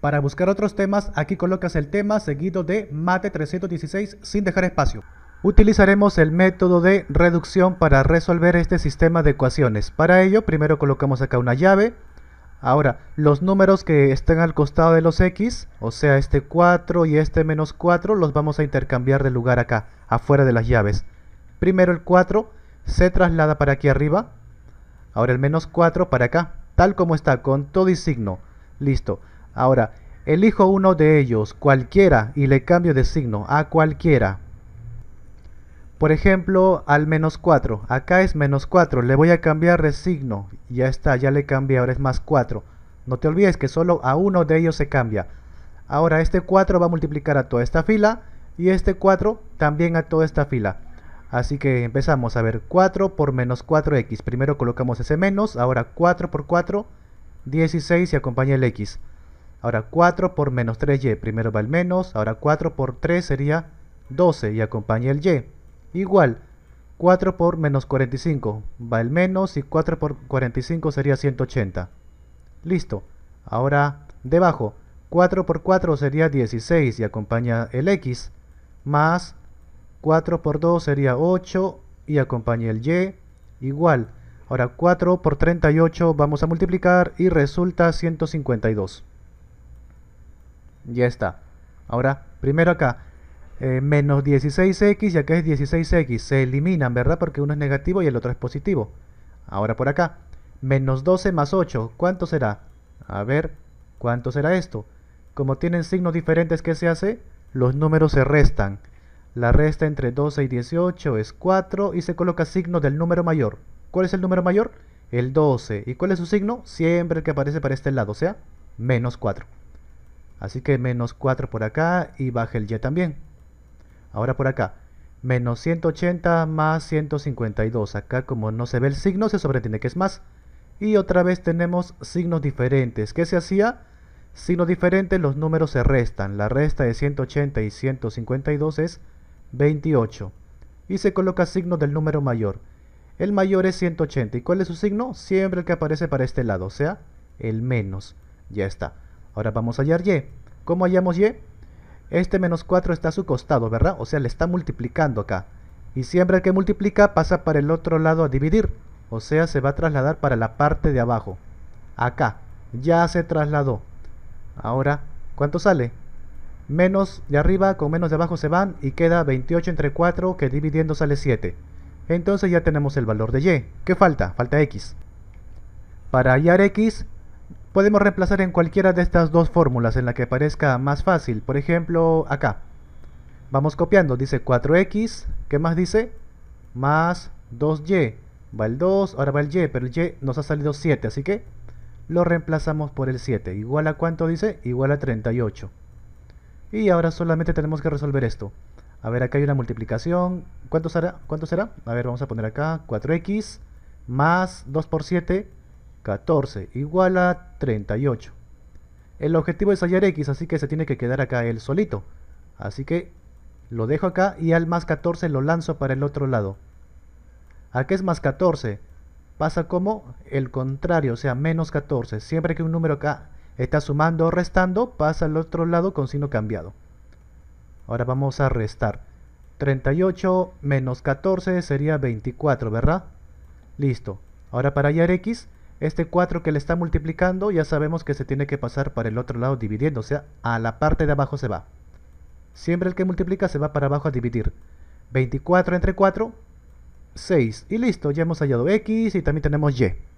Para buscar otros temas, aquí colocas el tema seguido de Mate316 sin dejar espacio. Utilizaremos el método de reducción para resolver este sistema de ecuaciones. Para ello, primero colocamos acá una llave. Ahora, los números que estén al costado de los X, o sea este 4 y este menos 4, los vamos a intercambiar de lugar acá, afuera de las llaves. Primero el 4 se traslada para aquí arriba. Ahora el menos 4 para acá, tal como está, con todo y signo. Listo. Ahora, elijo uno de ellos, cualquiera, y le cambio de signo a cualquiera. Por ejemplo, al menos 4. Acá es menos 4. Le voy a cambiar de signo. Ya está, ya le cambié. Ahora es más 4. No te olvides que solo a uno de ellos se cambia. Ahora este 4 va a multiplicar a toda esta fila. Y este 4 también a toda esta fila. Así que empezamos a ver 4 por menos 4x. Primero colocamos ese menos. Ahora 4 por 4, 16 y acompaña el x. Ahora 4 por menos 3y, primero va el menos, ahora 4 por 3 sería 12 y acompaña el y. Igual, 4 por menos 45, va el menos y 4 por 45 sería 180. Listo. Ahora debajo, 4 por 4 sería 16 y acompaña el x, más 4 por 2 sería 8 y acompaña el y. Igual, ahora 4 por 38 vamos a multiplicar y resulta 152. Ya está. Ahora, primero acá, menos 16x y acá es 16x. Se eliminan, ¿verdad? Porque uno es negativo y el otro es positivo. Ahora por acá, menos 12 más 8. ¿Cuánto será? A ver, ¿cuánto será esto? Como tienen signos diferentes, ¿qué se hace? Los números se restan. La resta entre 12 y 18 es 4 y se coloca signo del número mayor. ¿Cuál es el número mayor? El 12. ¿Y cuál es su signo? Siempre el que aparece para este lado, o sea, menos 4. Así que menos 4 por acá y baja el y también. Ahora por acá, menos 180 más 152. Acá como no se ve el signo, se sobreentiende que es más. Y otra vez tenemos signos diferentes. ¿Qué se hacía? Signos diferentes, los números se restan. La resta de 180 y 152 es 28. Y se coloca signo del número mayor. El mayor es 180. ¿Y cuál es su signo? Siempre el que aparece para este lado, o sea, el menos. Ya está. Ahora vamos a hallar y. ¿Cómo hallamos y? Este menos 4 está a su costado, ¿verdad? O sea, le está multiplicando acá. Y siempre el que multiplica pasa para el otro lado a dividir. O sea, se va a trasladar para la parte de abajo. Acá. Ya se trasladó. Ahora, ¿cuánto sale? Menos de arriba con menos de abajo se van y queda 28 entre 4 que dividiendo sale 7. Entonces ya tenemos el valor de y. ¿Qué falta? Falta x. Para hallar x... podemos reemplazar en cualquiera de estas dos fórmulas en la que parezca más fácil. Por ejemplo, acá. Vamos copiando. Dice 4x. ¿Qué más dice? Más 2y. Va el 2, ahora va el y, pero el y nos ha salido 7. Así que lo reemplazamos por el 7. ¿Igual a cuánto dice? Igual a 38. Y ahora solamente tenemos que resolver esto. A ver, acá hay una multiplicación. ¿Cuánto será? ¿Cuánto será? A ver, vamos a poner acá 4x más 2 por 7. 14 igual a 38. El objetivo es hallar x, así que se tiene que quedar acá él solito. Así que lo dejo acá y al más 14 lo lanzo para el otro lado. Aquí es más 14. Pasa como el contrario, o sea, menos 14. Siempre que un número acá está sumando o restando, pasa al otro lado con signo cambiado. Ahora vamos a restar. 38 menos 14 sería 24, ¿verdad? Listo. Ahora para hallar x... este 4 que le está multiplicando ya sabemos que se tiene que pasar para el otro lado dividiendo, o sea, a la parte de abajo se va. Siempre el que multiplica se va para abajo a dividir. 24 entre 4, 6. Y listo, ya hemos hallado x y también tenemos y.